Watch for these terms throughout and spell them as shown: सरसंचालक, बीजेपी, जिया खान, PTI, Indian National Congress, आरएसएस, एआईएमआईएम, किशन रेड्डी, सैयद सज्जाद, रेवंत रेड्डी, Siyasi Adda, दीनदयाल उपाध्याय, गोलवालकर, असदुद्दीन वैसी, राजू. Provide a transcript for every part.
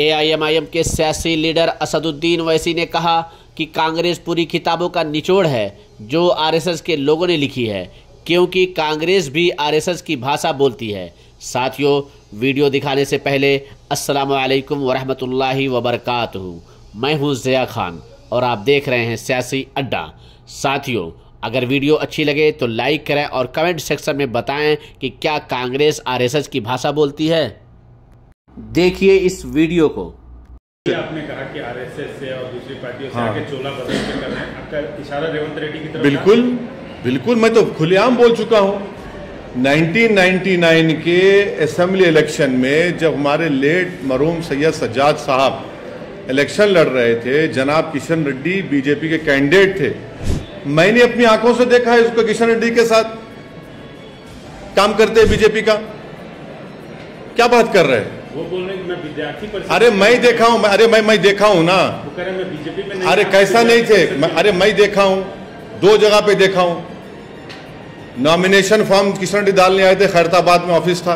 एआईएमआईएम के सियासी लीडर असदुद्दीन वैसी ने कहा कि कांग्रेस पूरी किताबों का निचोड़ है जो आरएसएस के लोगों ने लिखी है, क्योंकि कांग्रेस भी आरएसएस की भाषा बोलती है। साथियों, वीडियो दिखाने से पहले अस्सलाम वालेकुम वरहमतुल्लाहि वबरकातुहू। मैं हूं जिया खान और आप देख रहे हैं सियासी अड्डा। साथियों, अगर वीडियो अच्छी लगे तो लाइक करें और कमेंट सेक्शन में बताएं कि क्या कांग्रेस आरएसएस की भाषा बोलती है। देखिए इस वीडियो को। आपने कहा कि आरएसएस से और दूसरी पार्टियों से आके चोला बदल के करना है, आपका इशारा रेवंत रेड्डी की तरफ? बिल्कुल बिल्कुल, मैं तो खुलेआम बोल चुका हूं। 1999 के असेंबली इलेक्शन में जब हमारे लेट मरहूम सैयद सज्जाद साहब इलेक्शन लड़ रहे थे, जनाब किशन रेड्डी बीजेपी के कैंडिडेट थे। मैंने अपनी आंखों से देखा है उसको, किशन रेड्डी के साथ काम करते बीजेपी का। क्या बात कर रहे हैं वो? बोल रहे हैं मैं विद्यार्थी पर। अरे मैं देखा हूँ, अरे मैं देखा हूँ ना। वो कह रहे मैं बीजेपी में नहीं। अरे कैसा नहीं थे? अरे मैं देखा हूँ, दो जगह पे देखा हूँ। नॉमिनेशन फॉर्म किशन रेड्डी डालने आए थे, खैरताबाद में ऑफिस था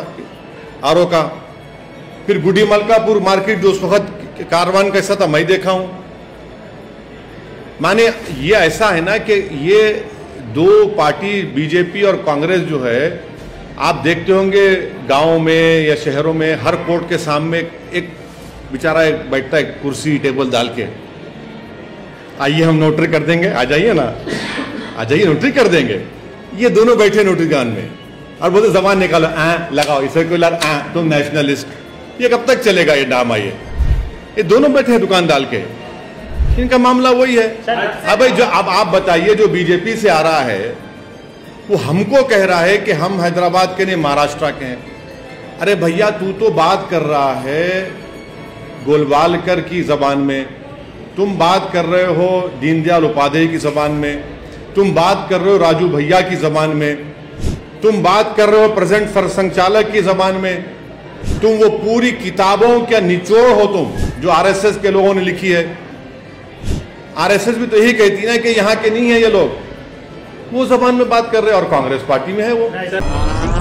आरओ का। फिर गुडी मलकापुर मार्केट जो उस वक्त कारवान कैसा था, मैं देखा हूँ। माने ये ऐसा है ना कि ये दो पार्टी बीजेपी और कांग्रेस जो है, आप देखते होंगे गाँव में या शहरों में हर कोर्ट के सामने एक बेचारा एक बैठता है कुर्सी टेबल डाल के, आइए हम नोटरी कर देंगे, आ जाइए ना, आ जाइए नोटरी कर देंगे। ये दोनों बैठे नोटरी गान में और बोलते जबान निकालो, आ लगाओ इसे सेक्युलर, आ तुम नेशनलिस्ट। ये कब तक चलेगा ये डाम? आइए ये दोनों बैठे हैं दुकान डाल के, इनका मामला वही है। अब भाई जो अब आप बताइए, जो बीजेपी से आ रहा है वो हमको कह रहा है कि हम हैदराबाद के नहीं महाराष्ट्र के हैं। अरे भैया, तू तो बात कर रहा है गोलवालकर की ज़बान में, तुम बात कर रहे हो दीनदयाल उपाध्याय की ज़बान में, तुम बात कर रहे हो राजू भैया की ज़बान में, तुम बात कर रहे हो प्रेजेंट सरसंचालक की ज़बान में। तुम वो पूरी किताबों क्या निचोड़ हो तुम, जो आरएसएस के लोगों ने लिखी है। आरएसएस भी तो यही कहती ना कि यहाँ के नहीं है ये लोग, वो जबान में बात कर रहे हैं और कांग्रेस पार्टी में है वो।